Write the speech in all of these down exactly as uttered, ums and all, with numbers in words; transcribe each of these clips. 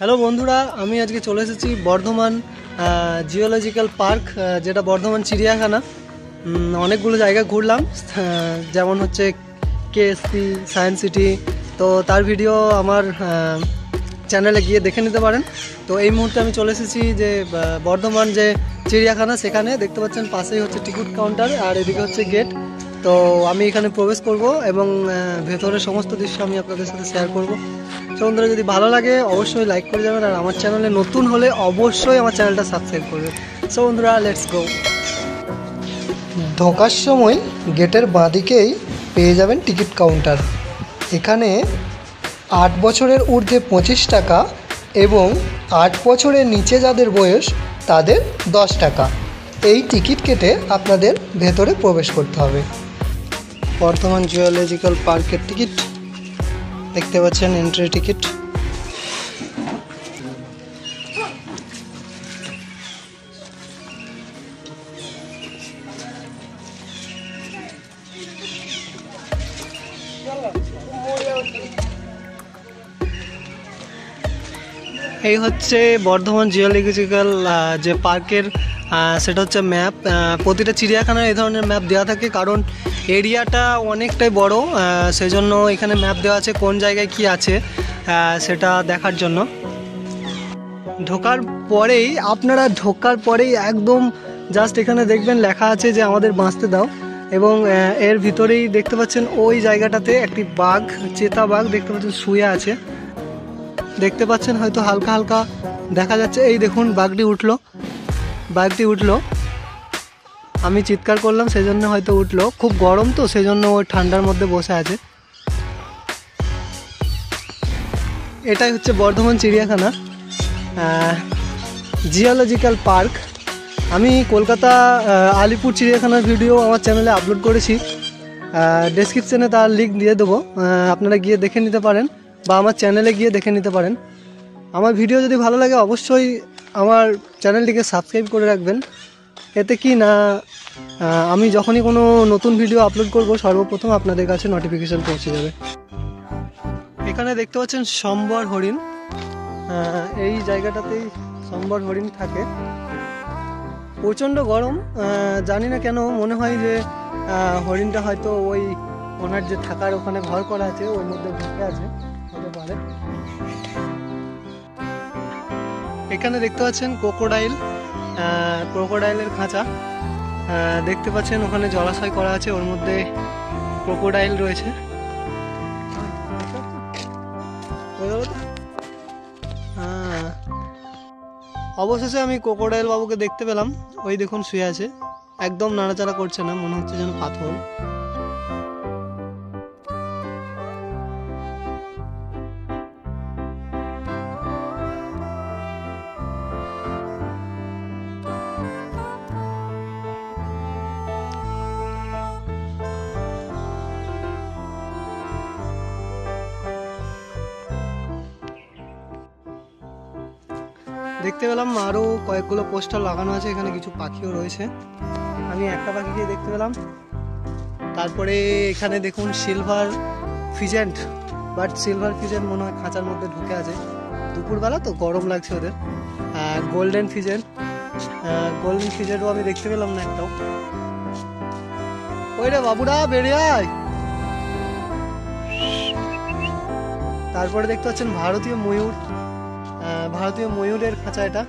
Hello बंधुरा आज के चले एसेছি बर्धमान जियोलॉजिकल पार्क जेटा बर्धमान चिड़ियाखाना अनेकगुलो जायगा घुरलाम जेमन হচ্ছে केएससी সায়েন্স সিটি तो तार भिडियो আমার চ্যানেলে গিয়ে দেখে নিতে পারেন। তো এই মুহূর্তে আমি চলে এসেছি যে বর্ধমান যে চিড়িয়াখানা সেখানে দেখতে পাচ্ছেন পাশেই হচ্ছে টিকিট কাউন্টার আর এদিকে হচ্ছে গেট। তো আমি এখানে প্রবেশ করব এবং ভেতরের সমস্ত দৃশ্য আমি আপনাদের সাথে শেয়ার করব। বন্ধুরা যদি ভালো লাগে অবশ্যই লাইক করে যাবেন আর আমার চ্যানেলে নতুন হলে অবশ্যই আমার চ্যানেলটা সাবস্ক্রাইব করবেন। সো বন্ধুরা লেটস গো। ঢোকার সময় গেটের বাঁদিকেই পেয়ে যাবেন টিকিট কাউন্টার। এখানে আট বছরের ঊর্ধ্বে পঁচিশ টাকা এবং আট বছরের নিচে যাদের বয়স তাদের দশ টাকা। এই টিকিট কেটে আপনাদের ভেতরে প্রবেশ করতে হবে। বর্ধমান জিওলজিক্যাল পার্কের টিকিট দেখতে পাচ্ছেন, এন্ট্রি টিকিট। এই হচ্ছে বর্ধমান জিওলজিক্যাল যে পার্কের সেটা হচ্ছে ম্যাপ। প্রতিটা চিড়িয়াখানায় এই ধরনের ম্যাপ দেওয়া থাকে কারণ এরিয়াটা অনেকটাই বড়, সেই জন্য এখানে ম্যাপ দেওয়া আছে কোন জায়গায় কি আছে সেটা দেখার জন্য। ঢোকার পরেই আপনারা ঢোকার পরেই একদম জাস্ট এখানে দেখবেন লেখা আছে যে আমাদের বাঁচতে দাও, এবং এর ভিতরেই দেখতে পাচ্ছেন ওই জায়গাটাতে একটি বাঘ, চেতা বাঘ দেখতে পাচ্ছেন শুয়ে আছে। দেখতে পাচ্ছেন হয়তো হালকা হালকা দেখা যাচ্ছে, এই দেখুন বাঘটি উঠলো, বাঘটি উঠলো। আমি চিৎকার করলাম সেজন্য হয়তো উঠলো, খুব গরম তো সেজন্য ও ঠান্ডার মধ্যে বসে আছে। এটাই হচ্ছে বর্ধমান চিড়িয়াখানা জিওলজিক্যাল পার্ক। আমি কলকাতা আলিপুর চিড়িয়াখানার ভিডিও আমার চ্যানেলে আপলোড করেছি, ডেসক্রিপশানে তার লিঙ্ক দিয়ে দেবো, আপনারা গিয়ে দেখে নিতে পারেন বা আমার চ্যানেলে গিয়ে দেখে নিতে পারেন। আমার ভিডিও যদি ভালো লাগে অবশ্যই আমার চ্যানেলটিকে সাবস্ক্রাইব করে রাখবেন, এতে কি না আমি যখনই কোনো নতুন ভিডিও আপলোড করব সর্বপ্রথম আপনাদের কাছে নোটিফিকেশান পৌঁছে যাবে। এখানে দেখতে পাচ্ছেন সম্বর হরিণ, এই জায়গাটাতেই সম্বর হরিণ থাকে। প্রচণ্ড গরম, জানি না কেন মনে হয় যে হরিণটা হয়তো ওই ওনার যে থাকার ওখানে ঘর করা আছে ওর মধ্যে ঢুকে আছে হতে পারে। এখানে দেখতে পাচ্ছেন ক্রোকোডাইল, ক্রোকোডাইলের খাঁচা দেখতে পাচ্ছেন, ওখানে জলাশয় করা আছে ওর মধ্যে ক্রোকোডাইল রয়েছে। অবশেষে আমি ক্রোকোডাইল বাবুকে দেখতে পেলাম, ওই দেখুন শুয়ে আছে, একদম নাড়াচাড়া করছে না, মনে হচ্ছে যেন পাথর। দেখতে পেলাম আরও কয়েকগুলো পোস্টার লাগানো আছে, এখানে কিছু পাখিও রয়েছে, আমি একটা পাখিকে দেখতে পেলাম। তারপরে এখানে দেখুন silver pheasant, but silver pheasant মনে হয় খাঁচার মধ্যে ঢুকে আছে, দুপুরবেলা তো গরম লাগছে ওদের। গোল্ডেন ফিজেন্ট, গোল্ডেন ফিজেন্টও আমি দেখতে পেলাম না একটাও। ওই রে বাবুরা বেরিয়ে আয়। তারপরে দেখতে পাচ্ছেন ভারতীয় ময়ূর, ভারতীয় ময়ূরের খাঁচা এটা,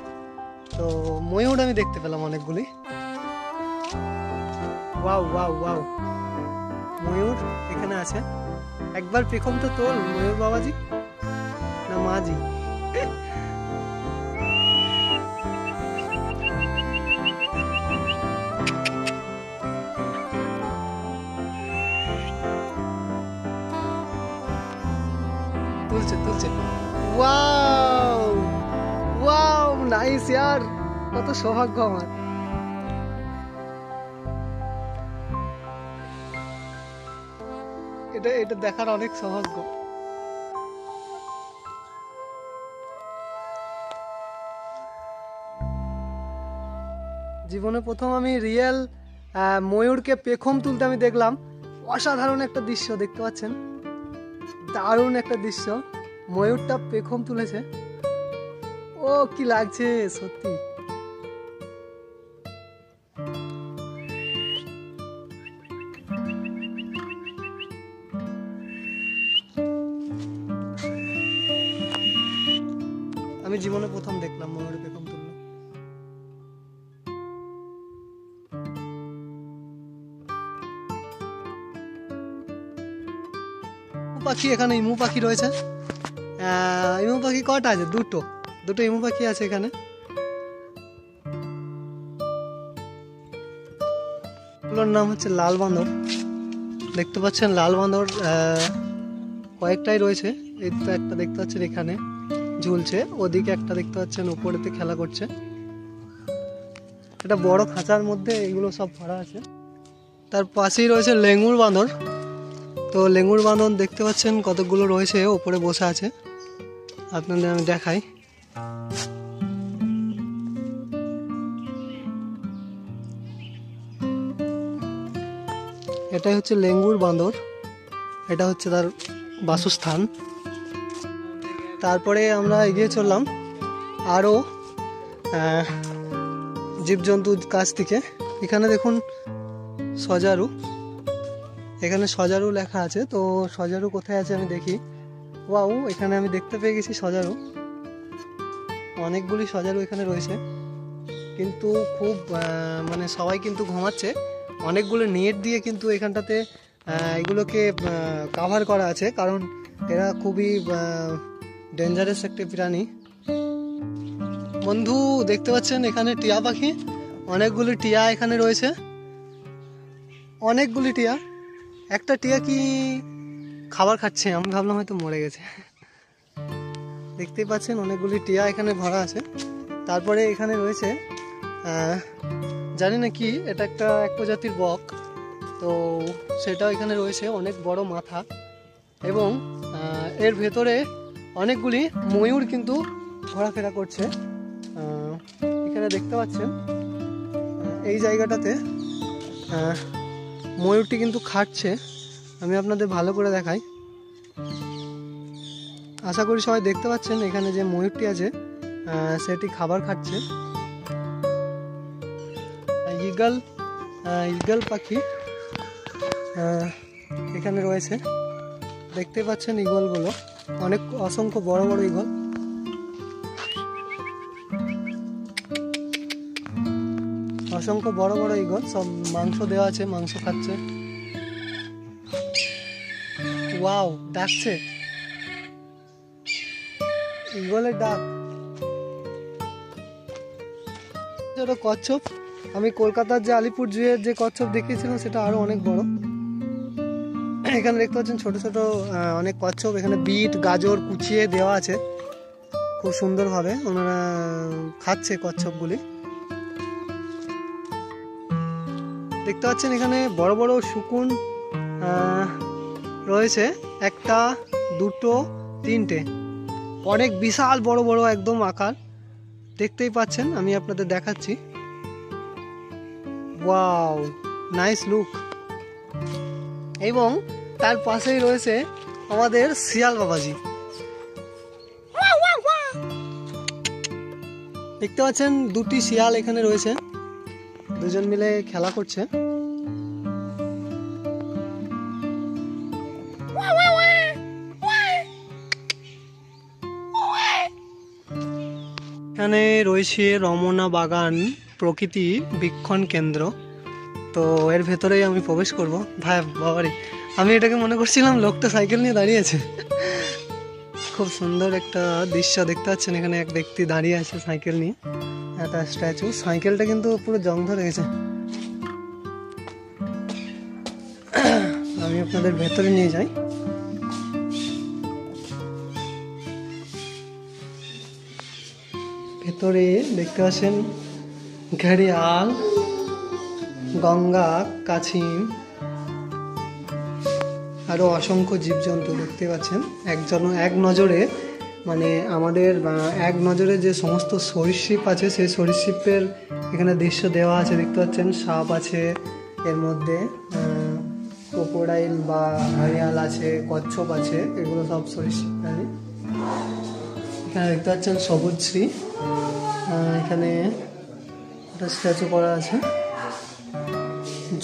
তো ময়ূর আমি দেখতে পেলাম অনেকগুলি। ওয়াও ওয়াও ওয়াও ময়ূর এখানে আছে, একবার পেখম তো তোল ময়ূর বাবাজি না মাজি। তুলছে তুলছে, ওয়াও ওয়াও নাইস ইয়ার, কত সৌভাগ্য আমার। এটা এটা দেখার অনেক সৌভাগ্য। জীবনে প্রথম আমি রিয়েল ময়ূরকে পেখম তুলতে আমি দেখলাম, অসাধারণ একটা দৃশ্য দেখতে পাচ্ছেন, দারুণ একটা দৃশ্য, ময়ূরটা পেখম তুলেছে। ओ की लागছে সত্যি আমি জীবনে প্রথম দেখলাম ময়ূর এরকম তুলল পাখি এখানে ইমু পাখি রয়েছে ইমু পাখি কটা আছে দুটো দুটো ইমু পাখি আছে এখানে ওর নাম হচ্ছে লাল বাঁদর দেখতে পাচ্ছেন লাল বাঁদর কয়েকটাই রয়েছে এই তো একটা দেখতে পাচ্ছেন এখানে ঝুলছে ওদিকে একটা দেখতে পাচ্ছেন উপরেতে খেলা করছে এটা বড় খাঁচার মধ্যে এগুলো সব ভরা আছে তার পাশেই রয়েছে লেঙ্গুর বাঁদর তো লেঙ্গুর বাঁদর দেখতে পাচ্ছেন কতগুলো রয়েছে উপরে বসে আছে আপনাদের আমি দেখাই এটা হচ্ছে লেঙ্গুর বাঁদর এটা হচ্ছে তার বাসস্থান তারপরে আমরা এগিয়ে চললাম আরো জীবজন্তুর কাছ থেকে এখানে দেখুন সজারু এখানে সজারু লেখা আছে তো সজারু কোথায় আছে আমি দেখি ওয়াও এখানে আমি দেখতে পেয়ে গেছি সজারু অনেকগুলি সজারু এখানে রয়েছে কিন্তু খুব মানে সবাই কিন্তু ঘুমাচ্ছে অনেকগুলো নেট দিয়ে কিন্তু এখানটাতে এগুলোকে কভার করা আছে কারণ এরা খুবই ডেঞ্জারাস একটা প্রাণী বন্ধু দেখতে পাচ্ছেন এখানে টিয়া পাখি অনেকগুলি টিয়া এখানে রয়েছে অনেকগুলি টিয়া একটা টিয়া কি খাবার খাচ্ছে আমি ভাবলাম হয়তো মরে গেছে দেখতেই পাচ্ছেন অনেকগুলি টিয়া এখানে ভরা আছে তারপরে এখানে রয়েছে জানি না কি এটা একটা এক প্রজাতির বক তো সেটাও এখানে রয়েছে অনেক বড় মাথা এবং এর ভেতরে অনেকগুলি ময়ূর কিন্তু ঘোরাফেরা করছে এখানে দেখতে পাচ্ছেন এই জায়গাটাতে ময়ূরটি কিন্তু খাচ্ছে আমি আপনাদের ভালো করে দেখাই আশা করি সবাই দেখতে পাচ্ছেন এখানে যে ময়ূরটি আছে সেটি খাবার খাচ্ছে ঈগল ঈগল পাখি এখানে রয়েছে দেখতে পাচ্ছেন ঈগলগুলো অনেক অসংখ্য বড় বড় ঈগল অসংখ্য বড় বড় ঈগল সব মাংস দেওয়া আছে মাংস খাচ্ছে ওয়াও ডাকছে ঈগলের ডাক যেটা কচ্ছপ আমি কলকাতার যে আলিপুর জুয়ের যে কচ্ছপ দেখিয়েছিলাম সেটা আরো অনেক বড় এখানে দেখতে পাচ্ছেন ছোট ছোট অনেক কচ্ছপ এখানে বিট গাজর কুচিয়ে দেওয়া আছে খুব সুন্দরভাবে ওনারা খাচ্ছে কচ্ছপগুলি দেখতে পাচ্ছেন এখানে বড় বড় শকুন রয়েছে একটা দুটো তিনটে অনেক বিশাল বড় বড় একদম আকার দেখতেই পাচ্ছেন আমি আপনাদের দেখাচ্ছি ওয়াও নাইস লুক এবং তার পাশেই রয়েছে আমাদের শিয়াল বাবাজি দেখতে পাচ্ছেন দুটি শিয়াল এখানে রয়েছে দুজন মিলে খেলা করছে এখানে রয়েছে রমনা বাগান প্রকৃতি বিক্ষণ কেন্দ্র তো এর ভেতরেই আমি প্রবেশ করব ভাই বাবারি আমি এটাকে মনে করছিলাম লোকটা সাইকেল নিয়ে দাঁড়িয়ে আছে খুব সুন্দর একটা দৃশ্য দেখতে পাচ্ছেন এখানে এক ব্যক্তি দাঁড়িয়ে আছে সাইকেল নিয়ে একটা স্ট্যাচু সাইকেলটা কিন্তু পুরো জং ধরে গেছে আমি আপনাদের ভেতরে নিয়ে যাই ভেতরে দেখতে পাচ্ছেন ঘড়িয়াল গঙ্গা কাছিম আরো অসংখ্য জীবজন্তু দেখতে পাচ্ছেন একজন এক নজরে মানে আমাদের এক নজরে যে সমস্ত সরীসৃপ আছে সেই সরীসৃপের এখানে দৃশ্য দেওয়া আছে দেখতে পাচ্ছেন সাপ আছে এর মধ্যে ক্রোকোডাইল বা ঘড়িয়াল আছে কচ্ছপ আছে এগুলো সব সরীসৃপ প্রাণী देखते सबुज श्री एखे स्टैचू करा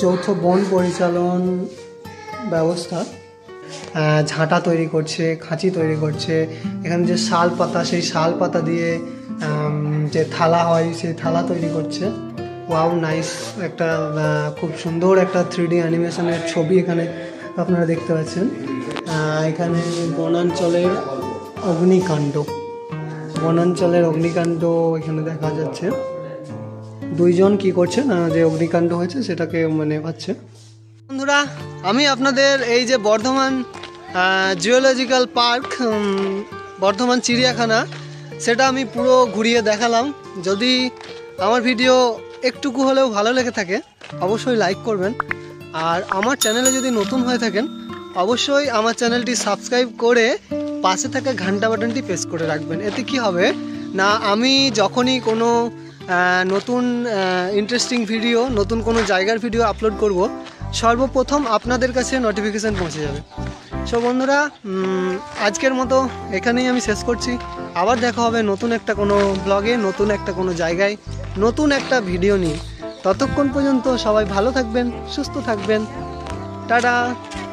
जौथ बन परिचालन व्यवस्था झाटा तैरी करछे खाँची तैरी करछे एखाने जे शाल पाता से शाल पाता दिए जे थाला हय से थाला तैरी करछे। वाओ नाइस एक खूब सुंदर एक थ्री डी एनिमेशनेर छवि एखाने आपनारा देखते पाच्छेन। एखाने वनांचलेर अग्निकाण्ड वनांचलेर अग्निकाण्ड एखाने देखा जाच्छे दुइजन कि करछे ना जे अग्निकाण्ड हयेछे सेटाके माने पाच्छे। बंधुरा आमी आपनादेर एई जे बर्धमान जियोलॉजिकल पार्क बर्धमान चिड़ियाखाना सेटा आमी पुरो घुरिए देखालाम। जदि आमार भिडियो एकटुकु हलेओ भालो लेगे थाके अवश्यई लाइक करबेन आर आमार चैनेले जदि नतुन हये थाकेन अवश्यई आमार चैनेलटी सबस्क्राइब करे पाशे थाका घंटा बाटनटी प्रेस करे राखबेन। एते कि हबे ना आमी जखोनी कोनो नतुन इंटरेस्टिंग भिडियो नतुन कोनो जायगार भिडियो आपलोड करबो सर्वप्रथम आपनादेर काछे नोटिफिकेशन पहुँचे जाबे। सो बंधुरा आजकेर मतो एखानेई आमी शेष करछि। आबार देखा होबे नतून एकटा कोनो ब्लगे नतून एकटा कोनो जायगाय नतून एकटा भिडियो निये। ततक्षण पर्यन्त सबाई भालो थाकबेन सुस्थ थाकबेन। टाटा।